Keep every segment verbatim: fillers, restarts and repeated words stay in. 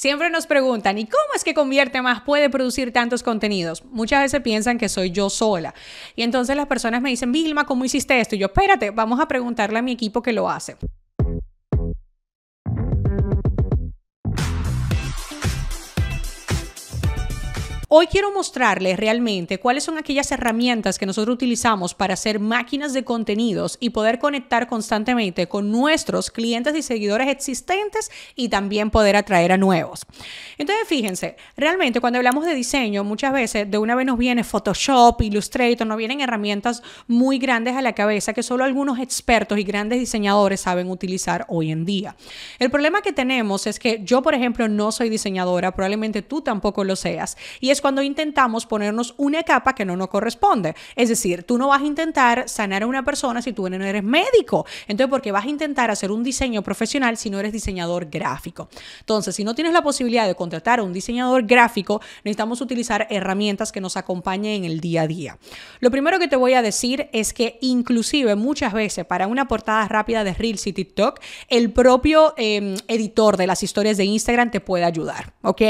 Siempre nos preguntan, ¿y cómo es que Convierte Más puede producir tantos contenidos? Muchas veces piensan que soy yo sola. Y entonces las personas me dicen, Vilma, ¿cómo hiciste esto? Y yo, espérate, vamos a preguntarle a mi equipo que lo hace. Hoy quiero mostrarles realmente cuáles son aquellas herramientas que nosotros utilizamos para hacer máquinas de contenidos y poder conectar constantemente con nuestros clientes y seguidores existentes y también poder atraer a nuevos. Entonces, fíjense, realmente cuando hablamos de diseño, muchas veces de una vez nos viene Photoshop, Illustrator, nos vienen herramientas muy grandes a la cabeza que solo algunos expertos y grandes diseñadores saben utilizar hoy en día. El problema que tenemos es que yo, por ejemplo, no soy diseñadora, probablemente tú tampoco lo seas, y es cuando intentamos ponernos una capa que no nos corresponde. Es decir, tú no vas a intentar sanar a una persona si tú no eres médico. Entonces, ¿por qué vas a intentar hacer un diseño profesional si no eres diseñador gráfico? Entonces, si no tienes la posibilidad de contratar a un diseñador gráfico, necesitamos utilizar herramientas que nos acompañen en el día a día. Lo primero que te voy a decir es que inclusive muchas veces para una portada rápida de Reels y TikTok, el propio eh, editor de las historias de Instagram te puede ayudar, ¿ok?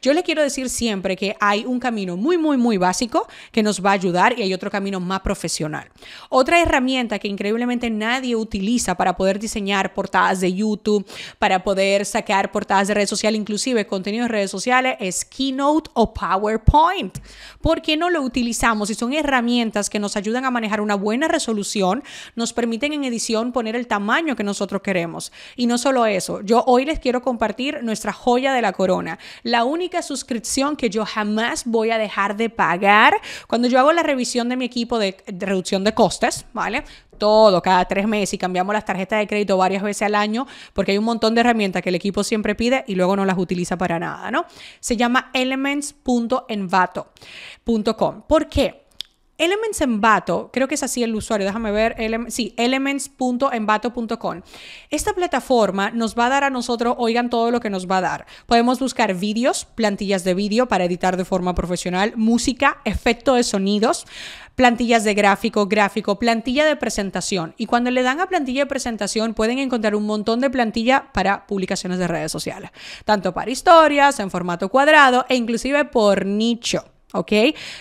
Yo les quiero decir siempre que hay un camino muy, muy, muy básico que nos va a ayudar y hay otro camino más profesional. Otra herramienta que increíblemente nadie utiliza para poder diseñar portadas de YouTube, para poder sacar portadas de redes sociales, inclusive contenido de redes sociales, es Keynote o PowerPoint. ¿Por qué no lo utilizamos? Y son herramientas que nos ayudan a manejar una buena resolución, nos permiten en edición poner el tamaño que nosotros queremos. Y no solo eso, yo hoy les quiero compartir nuestra joya de la corona, la única suscripción que yo jamás voy a dejar de pagar. Cuando yo hago la revisión de mi equipo de, de reducción de costes, ¿vale? Todo, cada tres meses, y cambiamos las tarjetas de crédito varias veces al año, porque hay un montón de herramientas que el equipo siempre pide y luego no las utiliza para nada, ¿no? Se llama elements punto envato punto com. ¿Por qué? Elements Envato, creo que es así el usuario, déjame ver, ele sí, elements punto envato punto com. Esta plataforma nos va a dar a nosotros, oigan todo lo que nos va a dar. Podemos buscar vídeos, plantillas de vídeo para editar de forma profesional, música, efecto de sonidos, plantillas de gráfico, gráfico, plantilla de presentación. Y cuando le dan a plantilla de presentación pueden encontrar un montón de plantillas para publicaciones de redes sociales, tanto para historias, en formato cuadrado e inclusive por nicho. ¿Ok?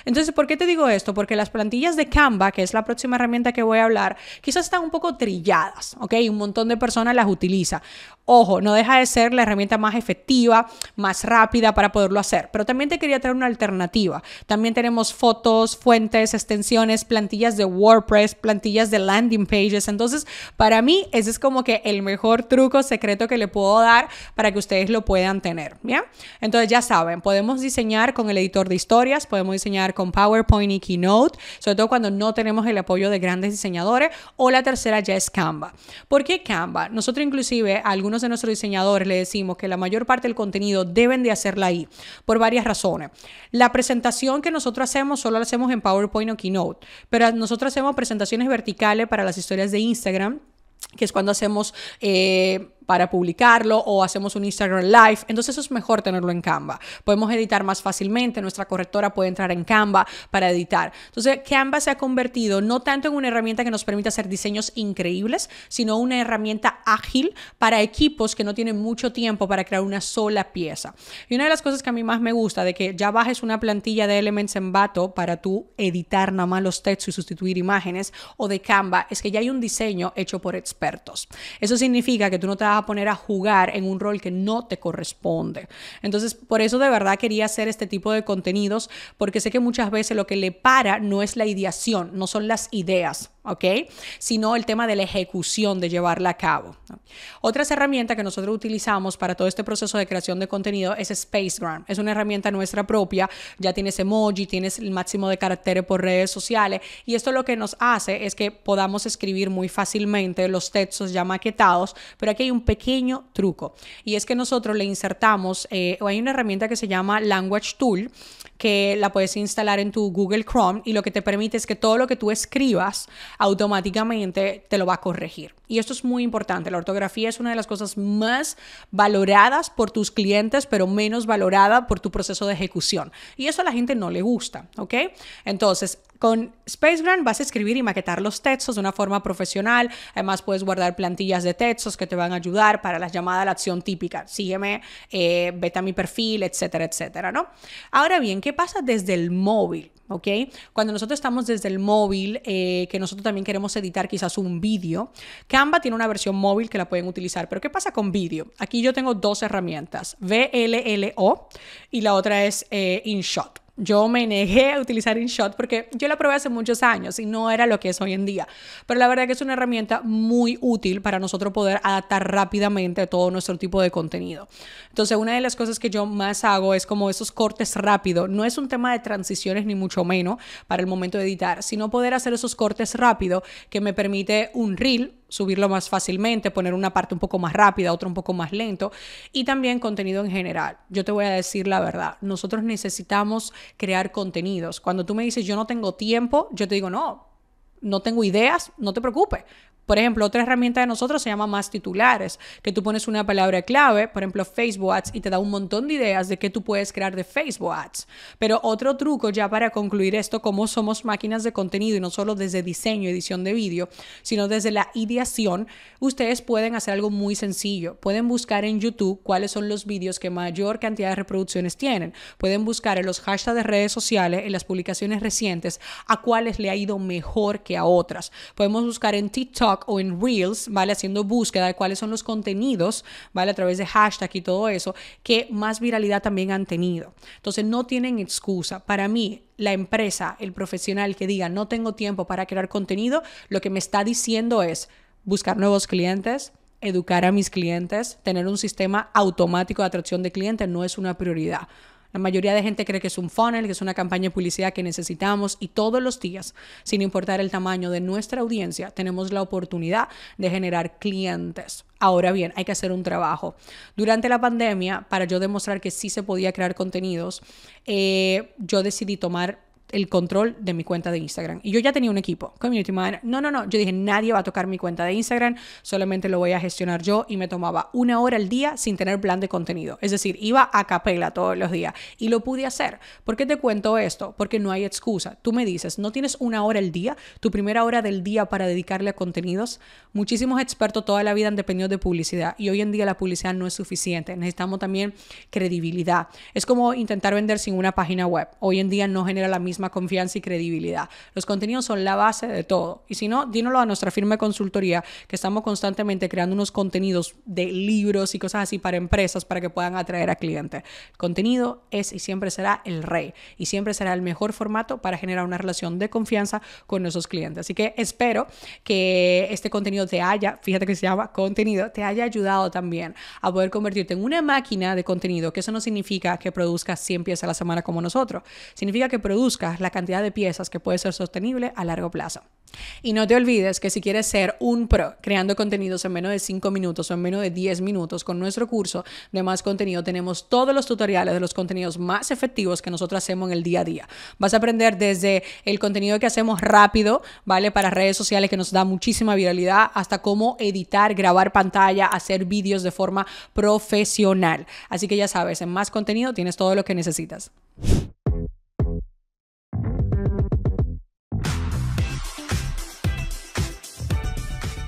Entonces, ¿por qué te digo esto? Porque las plantillas de Canva, que es la próxima herramienta que voy a hablar, quizás están un poco trilladas, ¿ok? Un montón de personas las utiliza. Ojo, no deja de ser la herramienta más efectiva, más rápida para poderlo hacer. Pero también te quería traer una alternativa. También tenemos fotos, fuentes, extensiones, plantillas de WordPress, plantillas de landing pages. Entonces, para mí, ese es como que el mejor truco secreto que le puedo dar para que ustedes lo puedan tener, ¿bien? Entonces, ya saben, podemos diseñar con el editor de historias, podemos diseñar con PowerPoint y Keynote, sobre todo cuando no tenemos el apoyo de grandes diseñadores, o la tercera ya es Canva. ¿Por qué Canva? Nosotros inclusive a algunos de nuestros diseñadores le decimos que la mayor parte del contenido deben de hacerla ahí, por varias razones. La presentación que nosotros hacemos solo la hacemos en PowerPoint o Keynote, pero nosotros hacemos presentaciones verticales para las historias de Instagram, que es cuando hacemos eh, para publicarlo o hacemos un Instagram Live. Entonces eso es mejor tenerlo en Canva. Podemos editar más fácilmente, nuestra correctora puede entrar en Canva para editar. Entonces Canva se ha convertido no tanto en una herramienta que nos permite hacer diseños increíbles, sino una herramienta ágil para equipos que no tienen mucho tiempo para crear una sola pieza. Y una de las cosas que a mí más me gusta de que ya bajes una plantilla de Elements Envato para tú editar nada más los textos y sustituir imágenes, o de Canva, es que ya hay un diseño hecho por expertos. Eso significa que tú no te vas a poner a jugar en un rol que no te corresponde. Entonces, por eso de verdad quería hacer este tipo de contenidos, porque sé que muchas veces lo que le para no es la ideación, no son las ideas, ¿ok? Sino el tema de la ejecución, de llevarla a cabo. Otras herramientas que nosotros utilizamos para todo este proceso de creación de contenido es Spacegram. Es una herramienta nuestra propia, ya tienes emoji, tienes el máximo de caracteres por redes sociales, y esto lo que nos hace es que podamos escribir muy fácilmente los textos ya maquetados, pero aquí hay un pequeño truco, y es que nosotros le insertamos, eh, hay una herramienta que se llama Language Tool, que la puedes instalar en tu Google Chrome, y lo que te permite es que todo lo que tú escribas automáticamente te lo va a corregir. Y esto es muy importante. La ortografía es una de las cosas más valoradas por tus clientes, pero menos valorada por tu proceso de ejecución. Y eso a la gente no le gusta, ¿ok? Entonces, Con Spacegram vas a escribir y maquetar los textos de una forma profesional. Además, puedes guardar plantillas de textos que te van a ayudar para la llamada a la acción típica. Sígueme, eh, vete a mi perfil, etcétera, etcétera, ¿no? Ahora bien, ¿qué pasa desde el móvil? ¿Ok? Cuando nosotros estamos desde el móvil, eh, que nosotros también queremos editar quizás un vídeo, Canva tiene una versión móvil que la pueden utilizar. Pero ¿qué pasa con vídeo? Aquí yo tengo dos herramientas, V L L O y la otra es eh, InShot. Yo me negué a utilizar InShot porque yo la probé hace muchos años y no era lo que es hoy en día. Pero la verdad que es una herramienta muy útil para nosotros poder adaptar rápidamente todo nuestro tipo de contenido. Entonces, una de las cosas que yo más hago es como esos cortes rápidos. No es un tema de transiciones ni mucho menos para el momento de editar, sino poder hacer esos cortes rápidos que me permite un reel, subirlo más fácilmente, poner una parte un poco más rápida, otra un poco más lento, y también contenido en general. Yo te voy a decir la verdad, nosotros necesitamos crear contenidos. Cuando tú me dices yo no tengo tiempo, yo te digo no, no tengo ideas, no te preocupes. Por ejemplo, otra herramienta de nosotros se llama Más Titulares, que tú pones una palabra clave, por ejemplo Facebook Ads, y te da un montón de ideas de qué tú puedes crear de Facebook Ads. Pero otro truco ya para concluir esto, como somos máquinas de contenido y no solo desde diseño, edición de vídeo, sino desde la ideación, ustedes pueden hacer algo muy sencillo. Pueden buscar en YouTube cuáles son los vídeos que mayor cantidad de reproducciones tienen. Pueden buscar en los hashtags de redes sociales, en las publicaciones recientes, a cuáles le ha ido mejor que a otras. Podemos buscar en TikTok o en Reels, ¿vale? Haciendo búsqueda de cuáles son los contenidos, ¿vale? A través de hashtag y todo eso, que más viralidad también han tenido. Entonces, no tienen excusa. Para mí, la empresa, el profesional que diga, no tengo tiempo para crear contenido, lo que me está diciendo es buscar nuevos clientes, educar a mis clientes, tener un sistema automático de atracción de clientes no es una prioridad. La mayoría de gente cree que es un funnel, que es una campaña de publicidad que necesitamos, y todos los días, sin importar el tamaño de nuestra audiencia, tenemos la oportunidad de generar clientes. Ahora bien, hay que hacer un trabajo. Durante la pandemia, para yo demostrar que sí se podía crear contenidos, eh, yo decidí tomar el control de mi cuenta de Instagram. Y yo ya tenía un equipo, community manager. No, no, no. Yo dije, nadie va a tocar mi cuenta de Instagram, solamente lo voy a gestionar yo, y me tomaba una hora al día sin tener plan de contenido. Es decir, iba a capela todos los días y lo pude hacer. ¿Por qué te cuento esto? Porque no hay excusa. Tú me dices, ¿no tienes una hora al día? ¿Tu primera hora del día para dedicarle a contenidos? Muchísimos expertos toda la vida han dependido de publicidad y hoy en día la publicidad no es suficiente. Necesitamos también credibilidad. Es como intentar vender sin una página web. Hoy en día no genera la misma confianza y credibilidad. Los contenidos son la base de todo. Y si no, dínoslo a nuestra firma de consultoría, que estamos constantemente creando unos contenidos de libros y cosas así para empresas para que puedan atraer a clientes. El contenido es y siempre será el rey y siempre será el mejor formato para generar una relación de confianza con nuestros clientes. Así que espero que este contenido te haya, fíjate que se llama contenido, te haya ayudado también a poder convertirte en una máquina de contenido, que eso no significa que produzcas cien piezas a la semana como nosotros. Significa que produzcas la cantidad de piezas que puede ser sostenible a largo plazo. Y no te olvides que si quieres ser un pro creando contenidos en menos de cinco minutos o en menos de diez minutos, con nuestro curso de Más Contenido tenemos todos los tutoriales de los contenidos más efectivos que nosotros hacemos en el día a día. Vas a aprender desde el contenido que hacemos rápido, ¿vale? Para redes sociales, que nos da muchísima viralidad, hasta cómo editar, grabar pantalla, hacer vídeos de forma profesional. Así que ya sabes, en Más Contenido tienes todo lo que necesitas.